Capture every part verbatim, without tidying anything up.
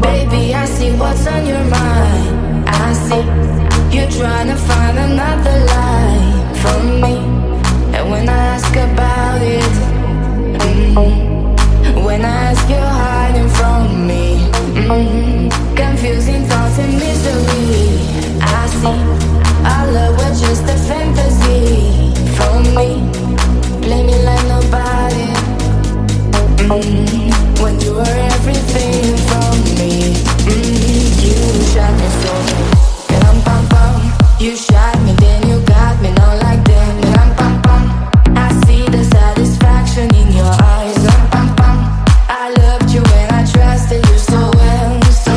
Baby, I see what's on your mind. I see you're trying to find another lie for me. And when I ask about it, mm-hmm, when I ask, you're hiding from me. Mm-hmm. Confusing thoughts and misery. I see our love was just a fantasy for me. Play me like nobody. Mm-hmm. When you were everything for me, mm-hmm, you shot me so. And I'm pam pam. You shot me, then you got me, not like them. And I'm pam pam. I see the satisfaction in your eyes. I'm pam pam. I loved you and I trusted you so well. Baby,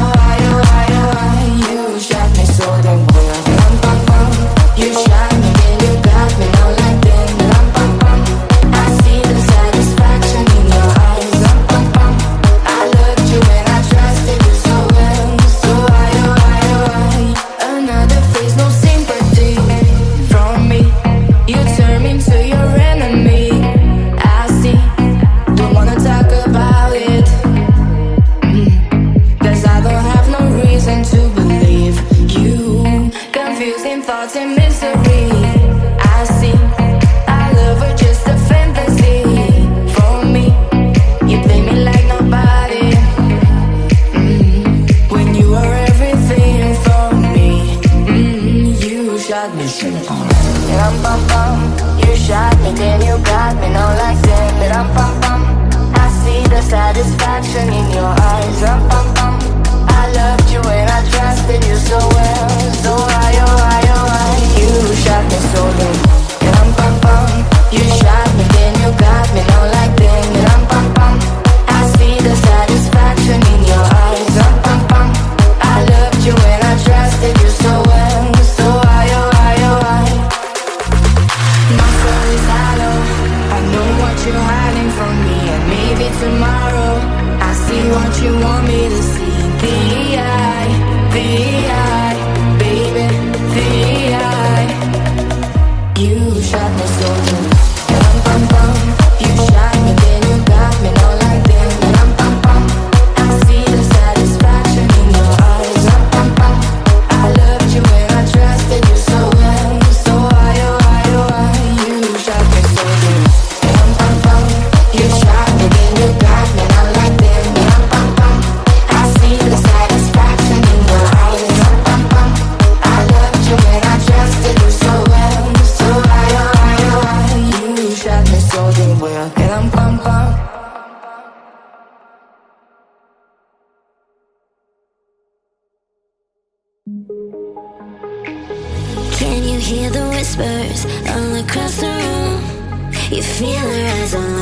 so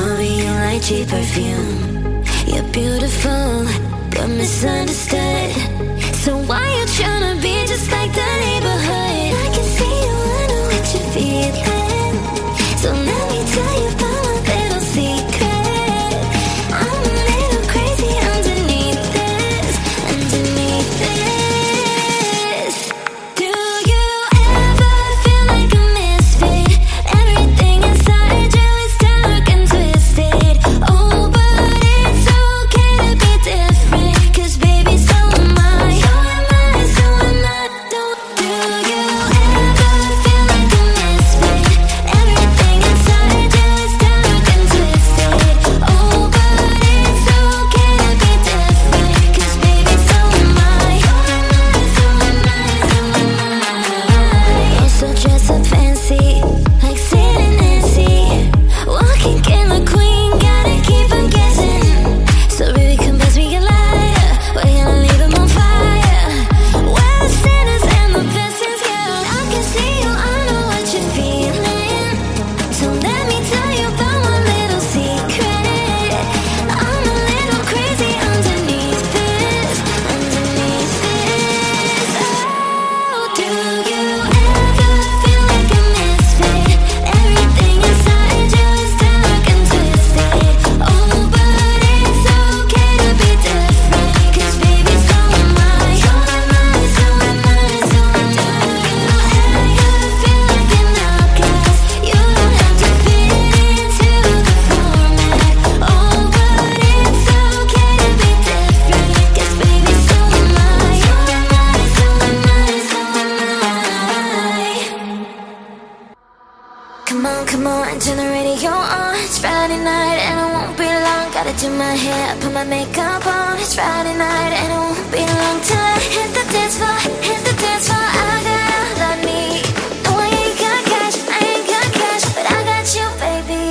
do my hair, put my makeup on. It's Friday night and it won't be long till I hit the dance floor, hit the dance floor. I got all I need. No, I ain't got cash, I ain't got cash, but I got you, baby.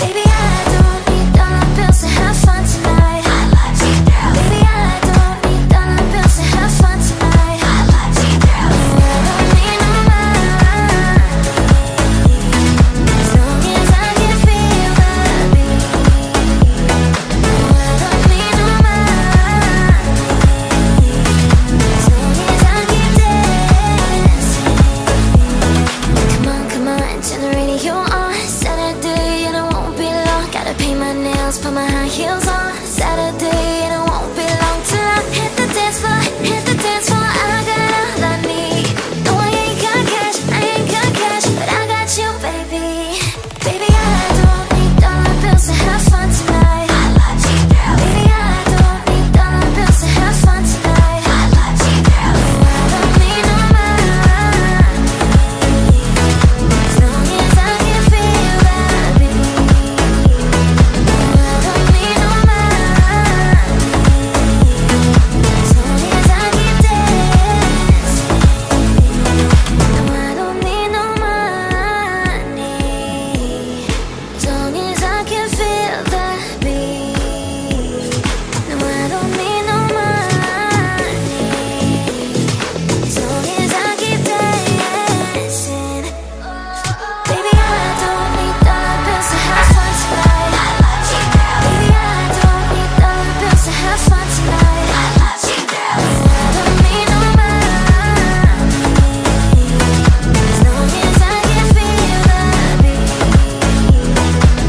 Baby, I don't need dollar bills to have fun tonight. Baby, I don't need dollar bills to have fun tonight. I don't need no money, as long as I can feel the beat. I don't need no money, as long as I keep dancing. Come on, come on, and turn the radio on. Saturday and it won't be long. Gotta paint my nails, put my high heels on. Saturday and it won't be long till I hit the dance floor, hit the dance floor. I got all I need. No, I ain't got cash, I ain't got cash, but I got you, baby. Baby, I don't need dollar bills to have fun tonight. Baby, I don't need dollar bills to have fun tonight. No, I don't need no money, as long as I can feel the beat. No, I don't need no money, as long as I keep dancing. No, I don't need no money, as long as I can feel the beat. No, I don't need no money, as long as I keep dancing. Baby, I don't need dollar bills to have fun tonight. Baby, I don't need dollar bills to have fun tonight. No, I don't need no money, as long as I can feel the beat. No, I don't need no money, as long as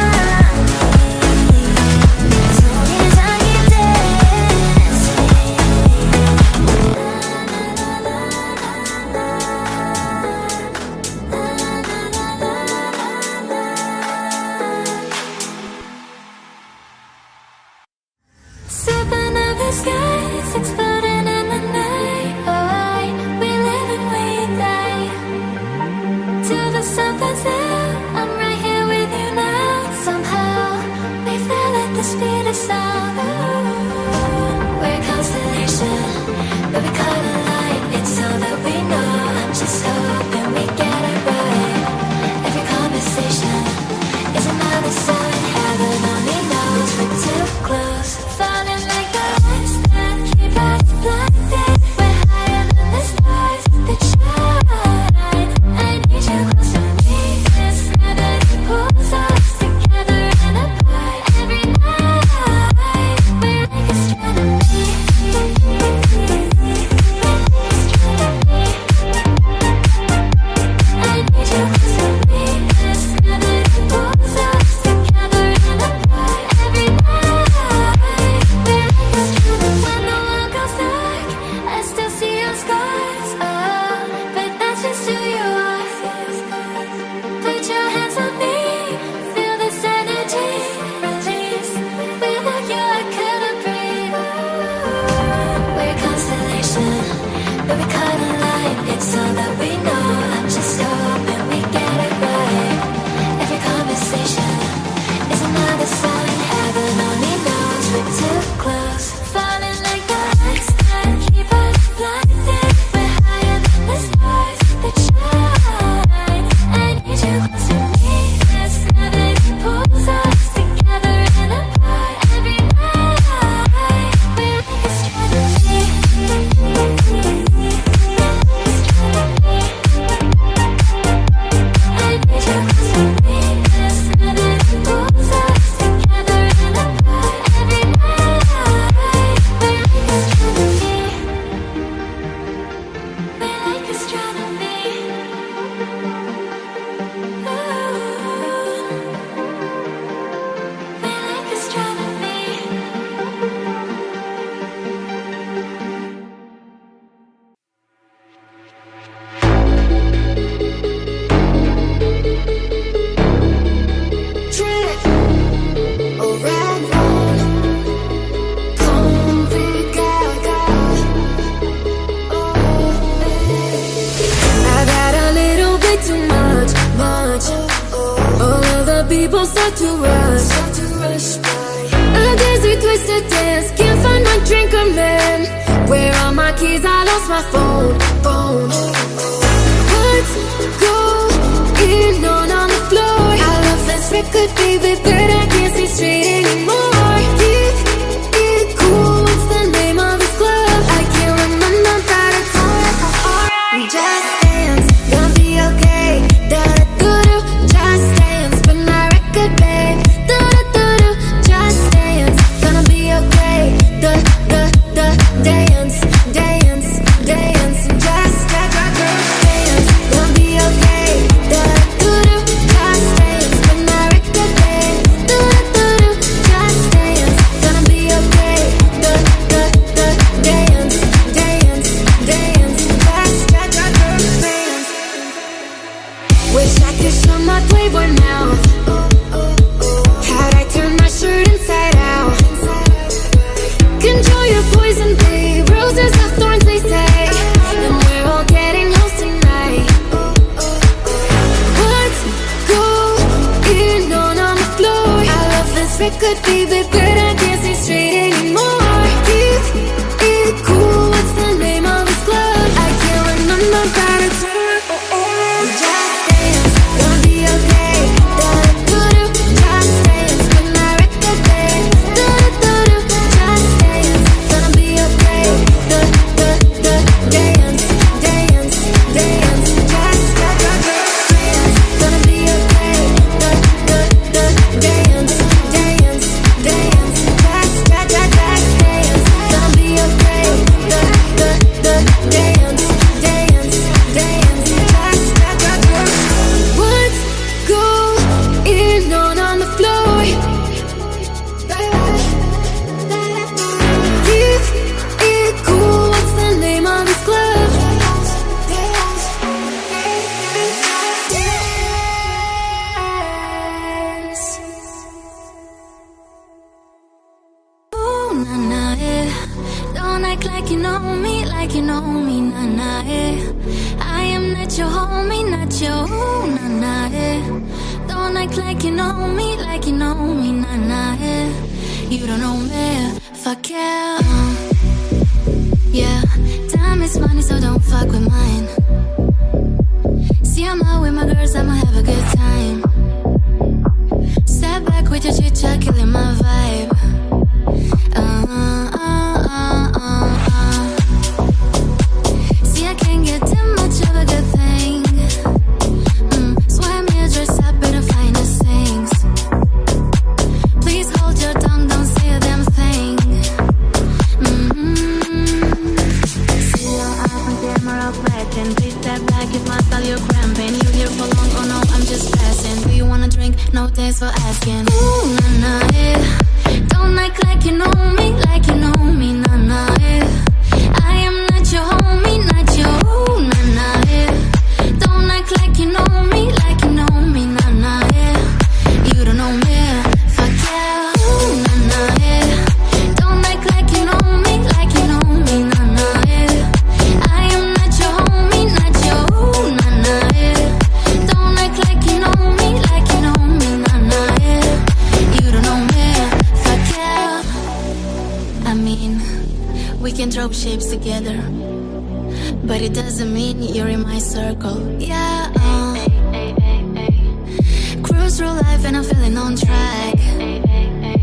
I keep dancing. Supernova skies exploding in the night. Oh, we live and we die. Till the sun burns out, I'm right here with you now. Somehow we fell at the speed of sound. Ooh. We're a constellation, but we call it light. It's all that we know. Just hoping we get it right. Every conversation is another sign. Heaven only knows we're too close. Falling like the ones that keep us will start to rush, start to rush by. Others we twisted dance, can't find my drink or man. Where are my keys? I lost my phone, phone. Let's go in on on the floor. I love that strip, could be with her. I can't see straight anymore. Keep it cool, what's the name of this club? I can't remember that it's alright. We just dance, gonna be okay. Da da da do, just dance. Spin my record, babe. Da da da do, just dance. Gonna be okay. Da da da dance, dance, dance. Just da da da dance. Gonna be okay. Da da do, just dance. Spin my record, babe. Da da da do, just dance. Gonna be okay. Da da da dance, dance, dance. Just da da da dance. Wish I could show my playboy mouth. How'd I turn my shirt inside out? Control your poison, babe. Roses are thorns, they say. And we're all getting hoes tonight. Let's go in on on the floor. I love this record, baby, but I can't see straight anymore. Keep it cool, what's the name of this club? I can't remember that it's alright. We just dance, gonna be okay. Da da do, just dance. Spin my record, babe. Da da do, just dance. Gonna be okay. Da da da dance, dance, dance. Just da da da dance. Gonna be okay. Da da da dance, dance, dance. Just da da da dance. Gonna be okay. Da da da dance, dance, dance. Just da da da. Let's go in on on the floor. Keep it cool, what's the name of this club? Ooh, na na eh. Don't act like you know me, like you know me, na na eh. I am not your homie, not your ooh, na na eh. Don't act like you know me, like you know me, na na eh. You don't know me, fuck yeah. Uh, yeah, time is money, so don't fuck with mine. See, I'm out with my girls, I'ma have a good time. Step back with your chit chat, killing my vibe. Uh, uh, uh, uh, uh. See, I can't get too much of a good thing. Mm, swear me a dress up in the finest things. Please hold your tongue, don't say a damn thing. Mm-hmm. See, I'm up on camera, fretting. Please step back, it's my style, you're cramping. You here for long, oh no, I'm just passing. Do you wanna drink? No, thanks for asking. Ooh, nah, nah, yeah. Don't act like you know me, like you know me, nah, nah, yeah. I am not your homie, not your ooh, nah, nah, yeah. Don't act like you know me, like you know me, nah, nah, yeah. You don't know me, fuck yeah, ooh, nah, nah, yeah. Don't act like you know me, like you know me, nah, nah, yeah. I am not your homie, not your ooh, nah, nah, yeah. Don't act like you know me, like you know me, nah, nah, yeah. You don't know me. I mean, we can drop shapes together, but it doesn't mean you're in my circle. Yeah, uh. ay, ay, ay, ay. Cruise through life and I'm feeling on track. Ay, ay, ay.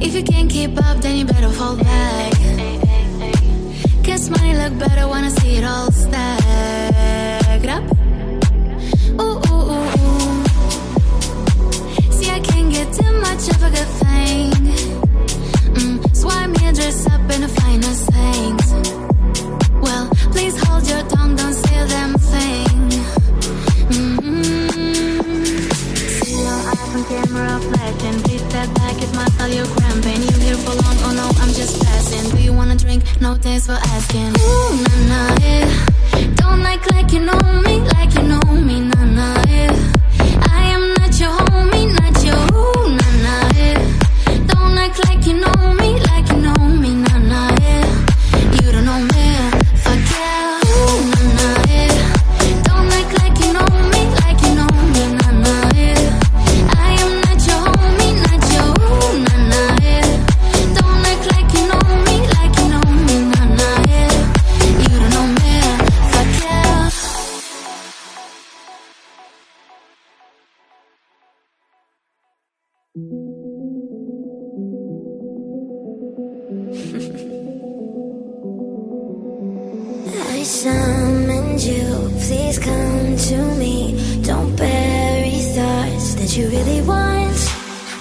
If you can't keep up, then you better fall back. Ay, ay, ay. Guess money look better, wanna see it all stacked up. Ooh, ooh, ooh, ooh. See, I can't get too much of a good thing. Mm, swipe me a dress up in the finest things. Well, please hold your tongue, don't say a damn thing. Mm-hmm. See, I'm up on camera, flashing. Please step back, it's my style, you're cramping. You here for long, oh no, I'm just passing. Do you wanna drink? No, thanks for asking. Ooh, nah, nah, yeah. Don't act like you know me, like you know me, nah, nah, yeah. I am not your homie, not your ooh, nah, nah, yeah. Don't act like you know me, like you know me, nah, nah, yeah. You don't know me, fuck yeah, ooh, nah, nah, yeah. Don't act like you know me, like you know me, nah, nah, yeah. I am not your I summoned you, please come to me. Don't bury thoughts that you really want.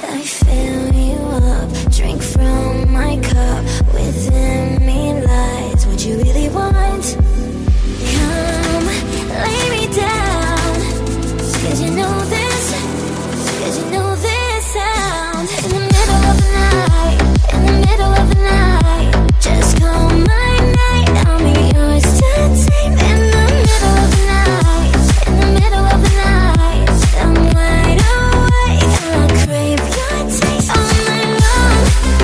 I fill you up, drink from my cup. Within me lies what you really want. Come, lay me down, 'cause you know this, 'cause you know this sound. In the middle of the night, in the middle of the night, just call my night, I'll be yours to tame. In the middle of the night, in the middle of the night, I'm wide awake and I crave your taste. All night long,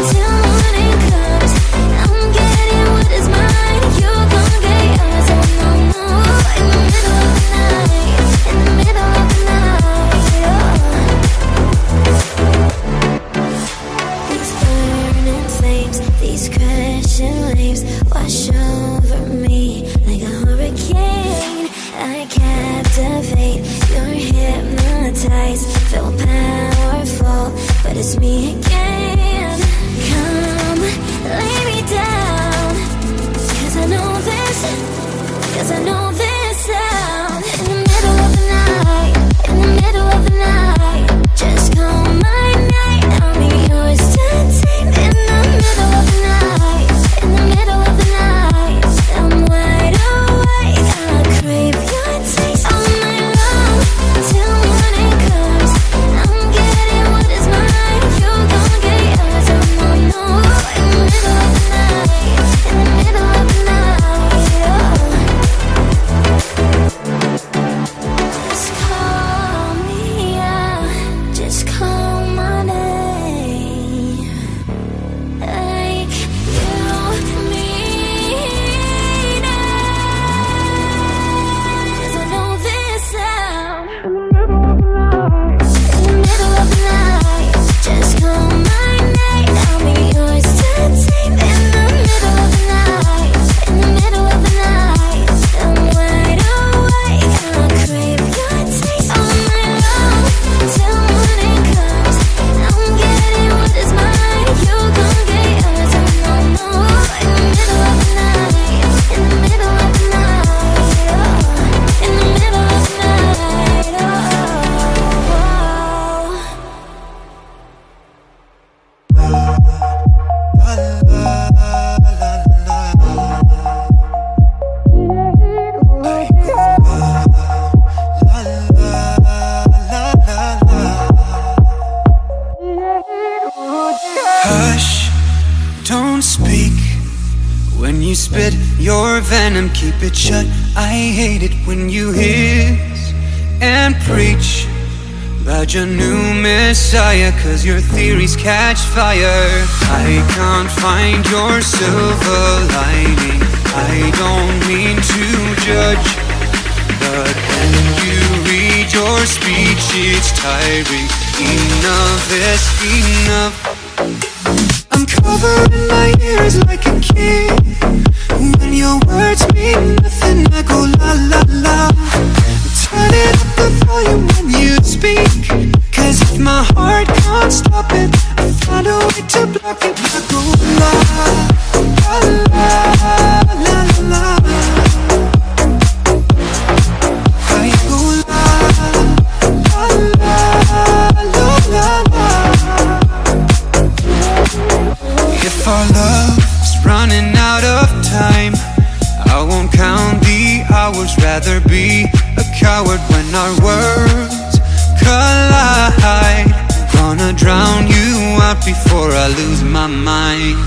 till morning comes, I'm getting what is mine, you gon' get yours. Oh no, no, in the middle of the night, in the middle of the night, oh. These burning flames, these crashing waves, wash over me like a hurricane. I captivate, you're hypnotized, feel powerful, but it's me again. Come, lay me down, 'cause I know this, 'cause I know this sound. In the middle of the night, in the middle of the night, just call my night, I'll be yours to tame. In the middle of the night, in the middle of the night, I'm wide awake, I crave your taste. All night long, till morning comes, I'm getting what is mine, you gon' get yours. Oh no, no, in the middle of the night, in the middle of the night, oh. Just call me out, just call my name, like you mean it, 'cause I know this sound. In the middle of the night, in the middle of the night, just call my night, I'll be yours to tame. In the middle of the night, in the middle of the night, I'm wide awake and I crave your taste. All night long, till morning comes, I'm getting what is mine, you gon' get yours. Oh no, no, in the middle of the night, in the middle of the night, oh. In the middle of the night, oh, oh. Hush, don't speak. When you spit your venom, keep it shut. I hate it when you hiss and preach about your new messiah, 'cause your theories catch fire. I can't find your silver lining. I don't mean to judge, but when you read your speech, it's tiring. Enough is enough. I'm covering my ears like a kid. When your words mean nothing, I go la la la. Turn it up the volume when you speak, 'cause if my heart can't stop it, I find a way to block it. I go la la la la la. If our love's running out of time, I won't count the hours, rather be a coward. When our words collide, gonna drown you out before I lose my mind.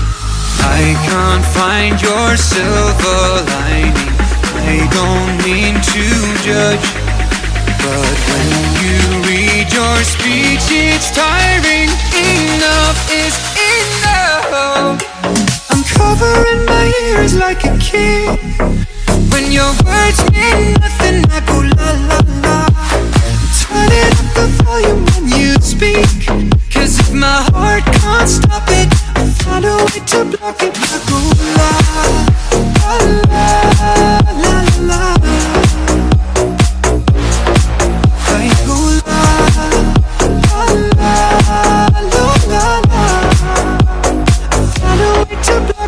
I can't find your silver lining. I don't mean to judge, but when you read your speech, it's tiring. Enough is enough. I'm covering my ears like a kid. When your words mean nothing, I go la la la. Turn it up the volume when you speak, 'cause if my heart can't stop it, I find a way to block it. I go la la la la la. It's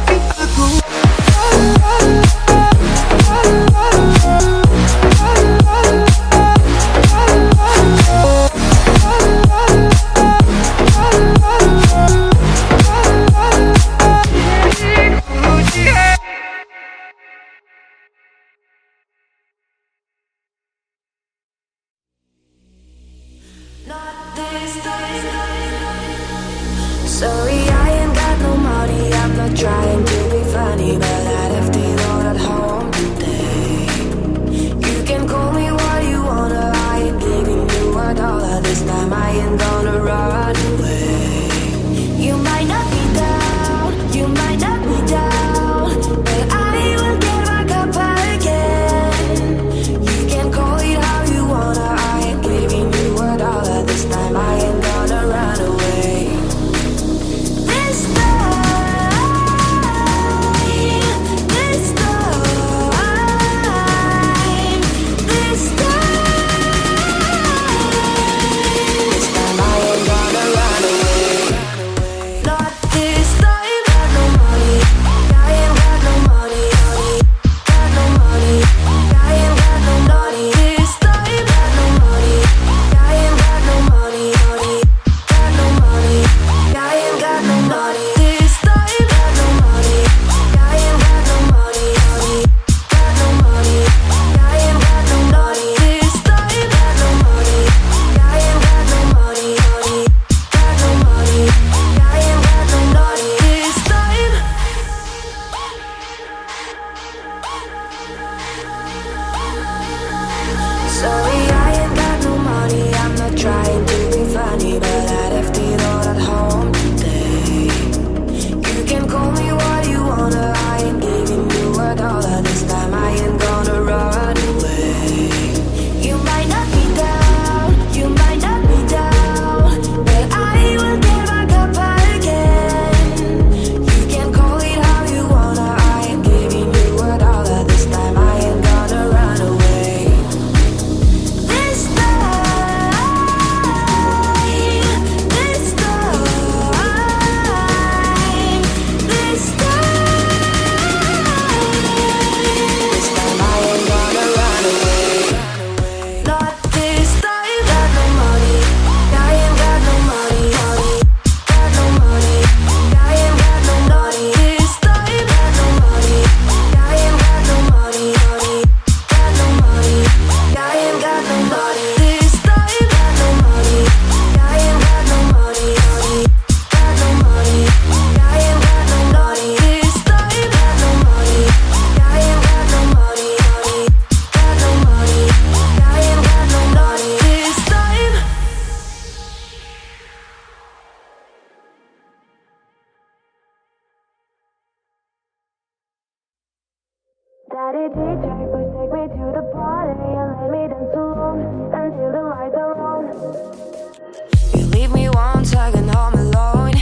Daddy D J, please take me to the party and let me dance alone until the lights are on. You leave me one second home alone.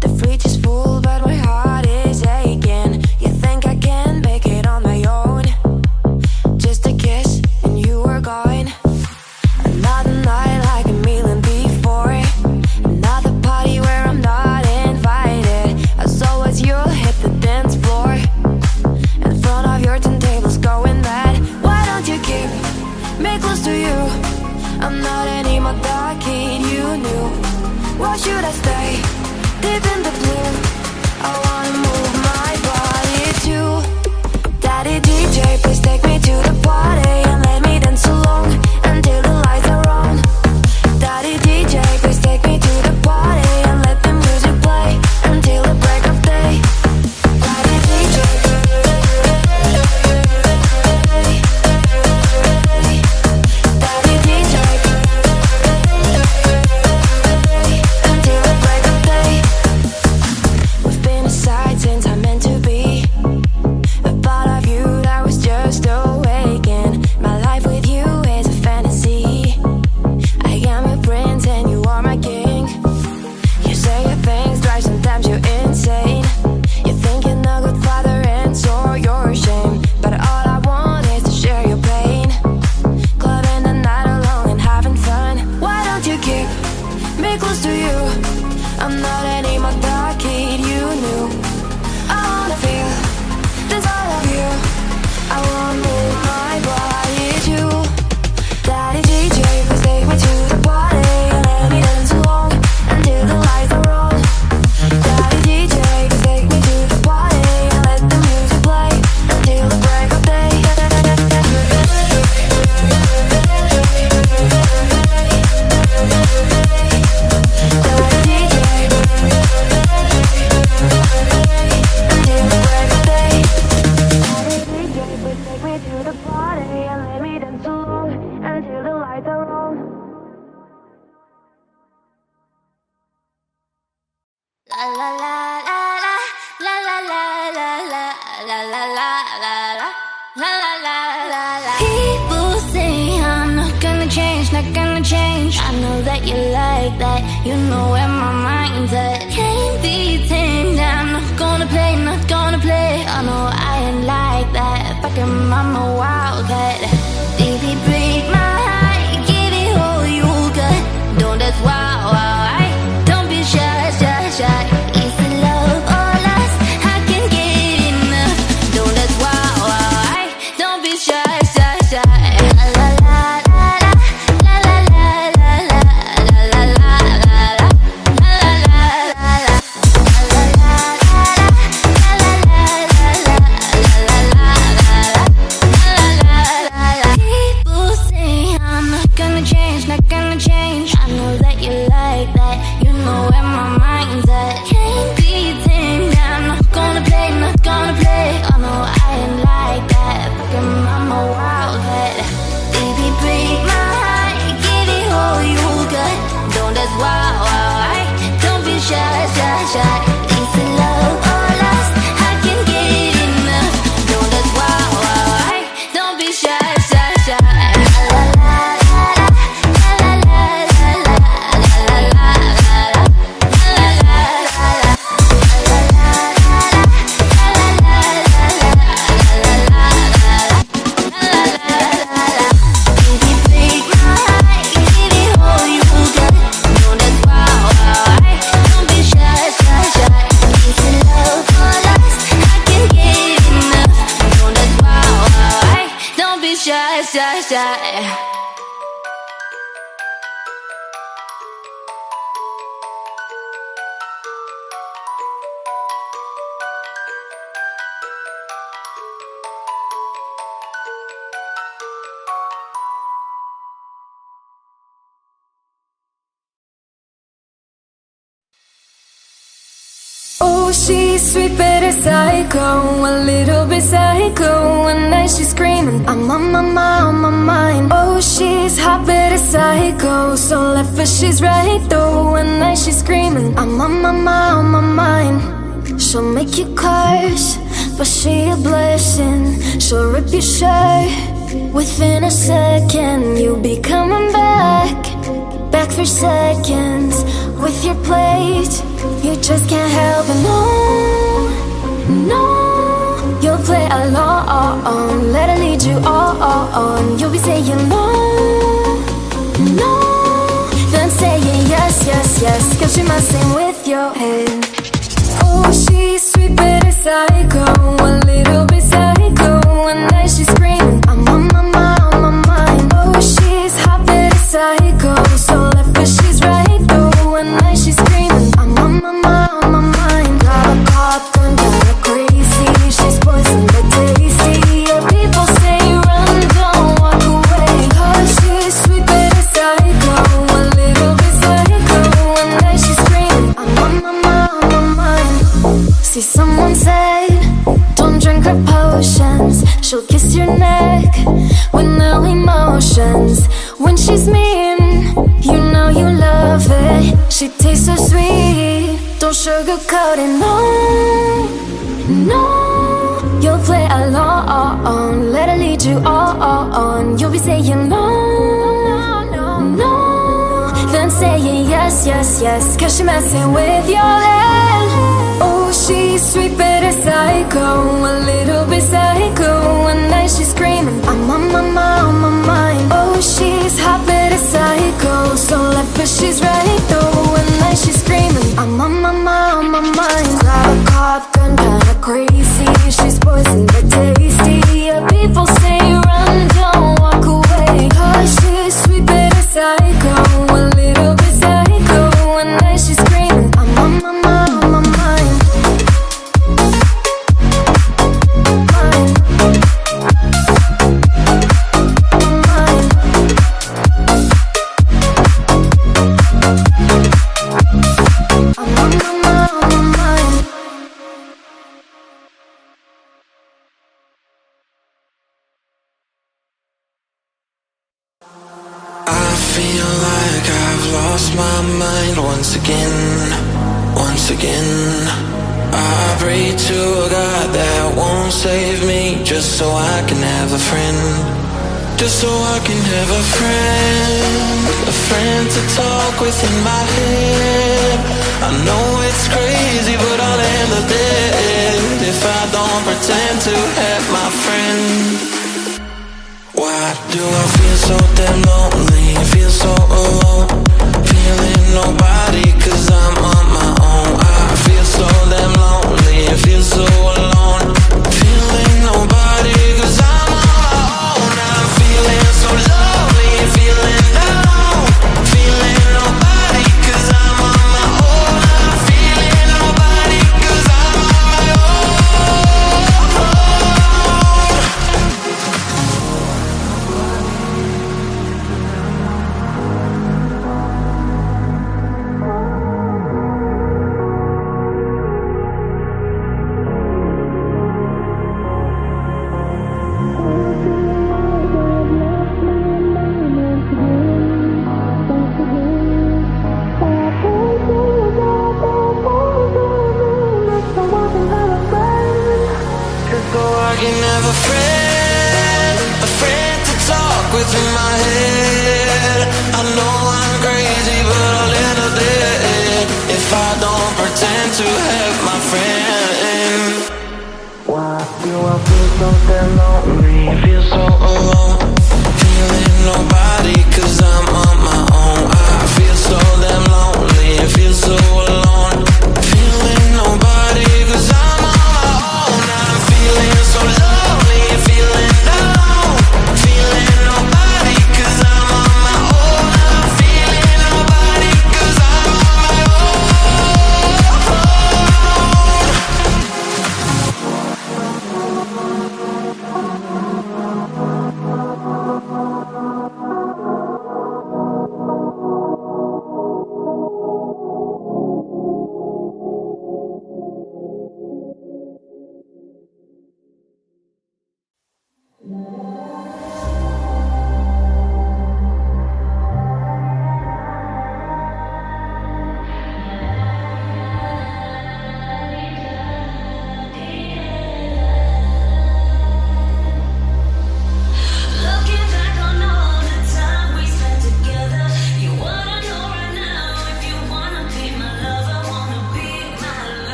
The fridge is full, but my heart is aching. You think I can make it on my own? Just a kiss and you were gone. Another night like a million before. Another party where I'm not invited. As always, you'll hit the dance floor. Turntables going mad. Why don't you keep me close to you? I'm not anymore that kid you knew. Why should I stay deep in the blue? I wanna move my body too. Daddy D J, please take me to the party and let me dance along until the lights are on. Daddy D J, please take me to the party and let the music play until the break of day. Daddy D J. She's sweet but a psycho, a little bit psycho. And now she's screaming, I'm on my mind, on my mind. Oh, she's hot but a psycho, so left but she's right though. And now she's screaming, I'm on my mind, on my mind. She'll make you curse, but she a blessing. She'll rip your shirt within a second. You'll be coming back, back for seconds with your plate. You just can't help it, no, no. You'll play along, let her lead you on. You'll be saying no, no, then saying yes, yes, yes, cause you're messing with your head. Oh, she's sweet but a psycho, a little bit psycho, and now she's screaming, I'm on my mind, on my mind. Oh, she's hot but a psycho, so left but she's right though, and now she's screaming, I'm on my mind, on my mind. Got a pop, don't got her crazy, she's poison but tasty. Yeah, people say run, don't walk away. Oh, she's sweet but a psycho, a little bit psycho, and now she's screaming, I'm on my mind, on my mind. See, someone said, don't drink her potions. She'll kiss your neck with no emotions. When she's mean, you know you love it. She tastes so sweet, don't sugarcoat it. No, no, you'll play along, let her lead you on. You'll be saying no, no, no, then saying yes, yes, yes, cause she's messing with your head. Oh, she's sweet but a psycho, a little bit psycho, and now she's screaming, I'm on my mind, on my mind. Oh, she's hot but a psycho, so left but she's right though, and now she's screaming, I'm on my mind, on my mind. Got a cop gun, kinda crazy, she's poison but tasty. Yeah, people say run, don't walk away. Oh, she's sweet but a psycho, a little bit psycho, and now she's screaming, I'm on my mind. Once again, once again, I pray to a God that won't save me, just so I can have a friend, just so I can have a friend, a friend to talk with in my head. I know it's crazy, but I'll end up dead if I don't pretend to have my friend. Why do I feel so damn lonely, feel so alone, feeling nobody cause I'm on my own. I feel so damn lonely, feel so alone, feeling nobody cause I'm on my own. I'm feeling so lonely, feeling alone, feeling nobody cause I'm on my own. I'm feeling nobody cause I'm on my own. Oh,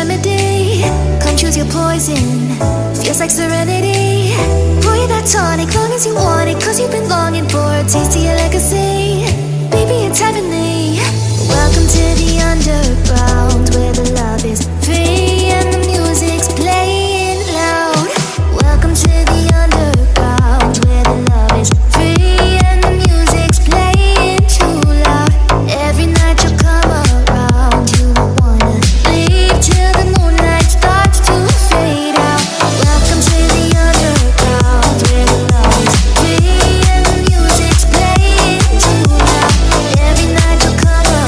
remedy. Come choose your poison. Feels like serenity. Pour you that tonic long as you want it, cause you've been longing for a taste of your legacy. Baby, it's heavenly. Welcome to the underground, where the love is free and the music's playing loud. Welcome to the underground, where the love is free and the music's playing too loud. Every night you'll come around, you won't wanna leave till the moonlight starts to fade out. Welcome to the underground, where the love is free and the music's playing too loud. Every night you'll come around,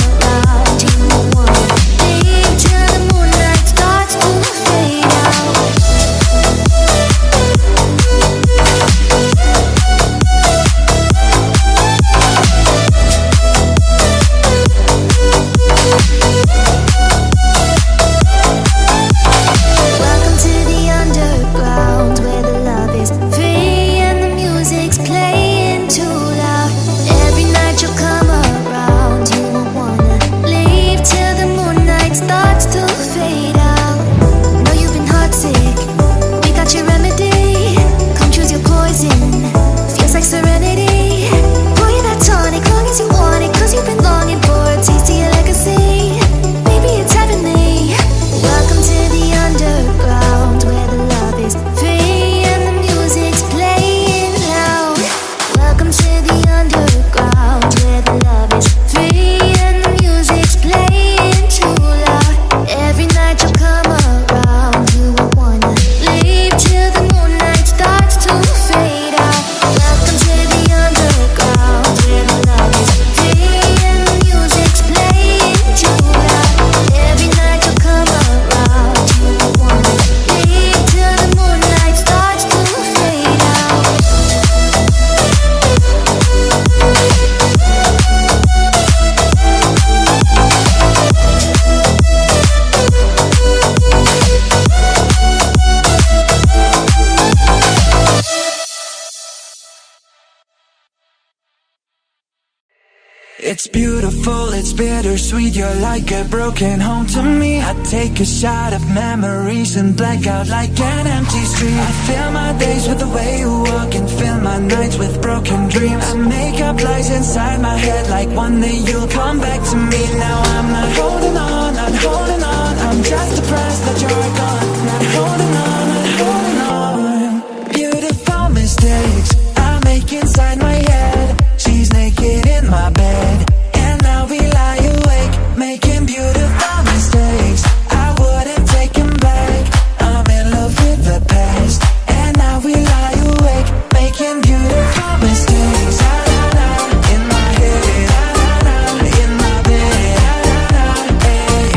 it's beautiful, it's bittersweet, you're like a broken home to me. I take a shot of memories and black out like an empty street. I fill my days with the way you walk and fill my nights with broken dreams. I make up lies inside my head like one day you'll come back to me. Now I'm not holding on, not holding on, I'm just depressed that you're gone. Not holding on, not holding on. Beautiful mistakes I make inside my head. She's naked in my bed, and now we lie awake, making beautiful mistakes. I wouldn't take them back. I'm in love with the past, and now we lie awake, making beautiful mistakes. La la la, in my head, la la la, in my bed, la la la, hey.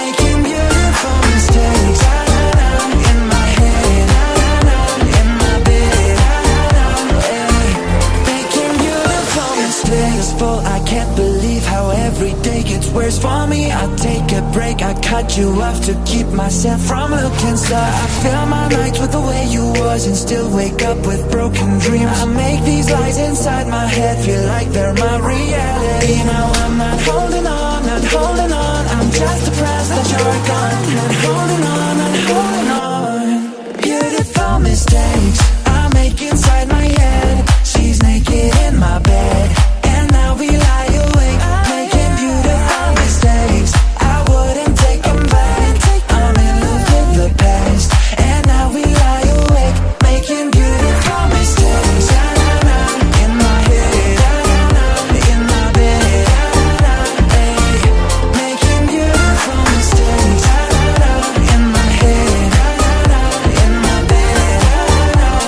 Making beautiful mistakes. La la la, in my head, la la la, in my bed, la la la, hey. Making beautiful mistakes. I can't believe how every day gets worse for me. I take a break, I cut you off to keep myself from looking stuff. I fill my nights with the way you was and still wake up with broken dreams. I make these lies inside my head feel like they're my reality. Now I'm not holding on, not holding on, I'm just depressed that you're gone. Not holding on, not holding on. Beautiful mistakes I make inside my head. She's naked in my bed, and now we lie awake, making beautiful mistakes. I wouldn't take them back. I'm in love with the past, and now we lie awake, making beautiful mistakes. La la la, in my head, la la la, in my bed, la la la, hey. Making beautiful mistakes. La la la, in my head, la la la, in my bed, la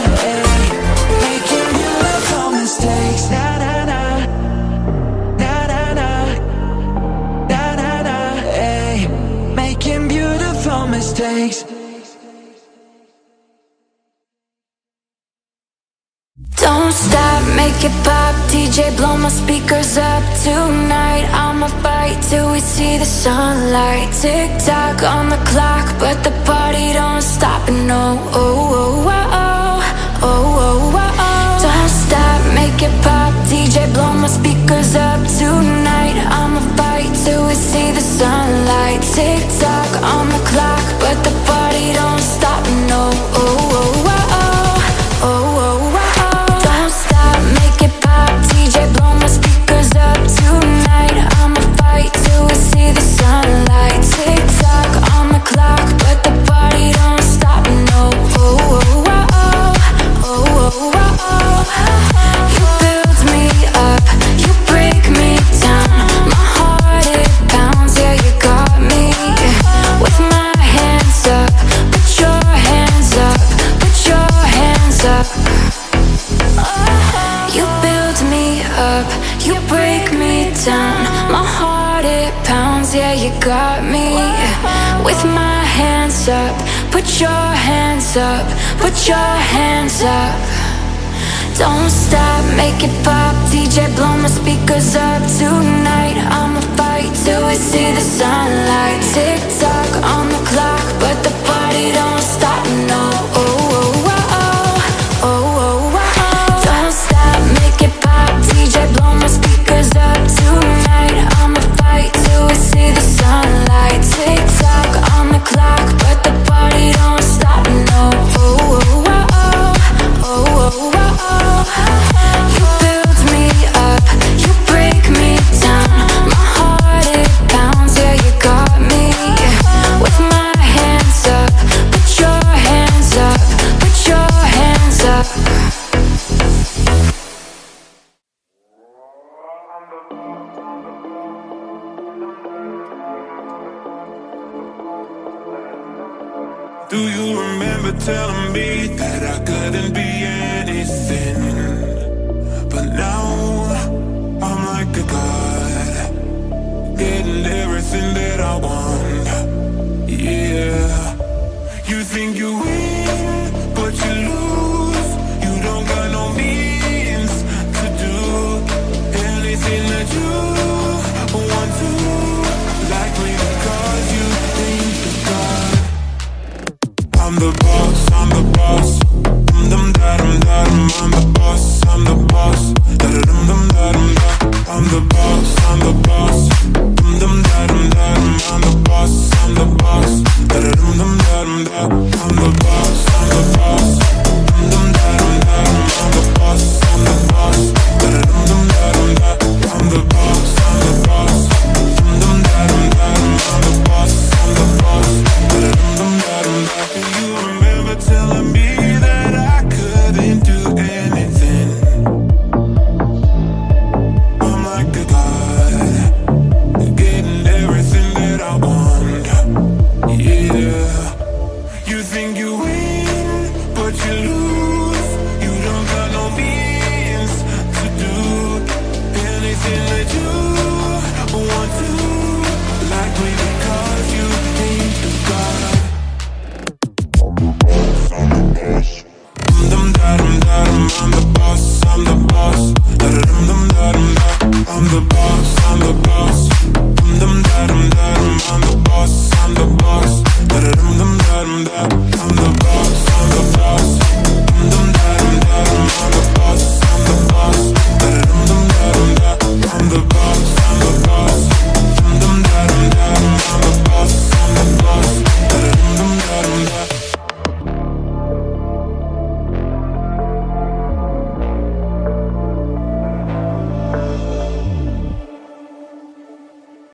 la la, hey. Making beautiful mistakes. La la la. Making beautiful mistakes. Don't stop, make it pop, D J blow my speakers up. Tonight I'ma fight till we see the sunlight. Tick tock on the clock, but the party don't stop. And oh, oh, oh, oh, oh, oh, oh, oh. Don't stop, make it pop, D J blow my speakers up. Tonight I'ma fight till we see the sunlight, tick tock on the clock, but the party don't stop, no. Oh, oh, oh. You break me down, my heart it pounds, yeah, you got me. With my hands up, put your hands up, put your hands up. Don't stop, make it pop, D J blow my speakers up. Tonight I'ma fight till we see the sunlight. Tick tock on the clock, but the party don't stop, no. Do you remember telling me that I couldn't be anything? But now I'm like a god, getting everything that I want. Yeah. You think you win, but you lose. You don't got no means to do anything that you want to. Likely because you think you're God. I'm the boss, I'm the boss. Dum dum da dum da dum. I'm the boss, I'm the boss. Da dum dum da dum da. I'm the boss, I'm the boss. Dum dum da dum da dum. I'm the boss, I'm the boss. Da dum dum da dum da. I'm the boss, I'm the boss. Dum dum da dum da dum. I'm the boss, I'm the boss. Da dum dum da dum da. I'm the boss, I'm the boss. Dum dum da dum da dum. I'm the boss, I'm the boss. Da dum dum da dum da. Telling me that I couldn't do anything. I'm like a god, getting everything that I want. Yeah. You think you win, but you lose. You don't got no means to do anything that you want to. Likely because you think you're God. I'm the boss, I'm the boss. I'm the boss, I'm the boss.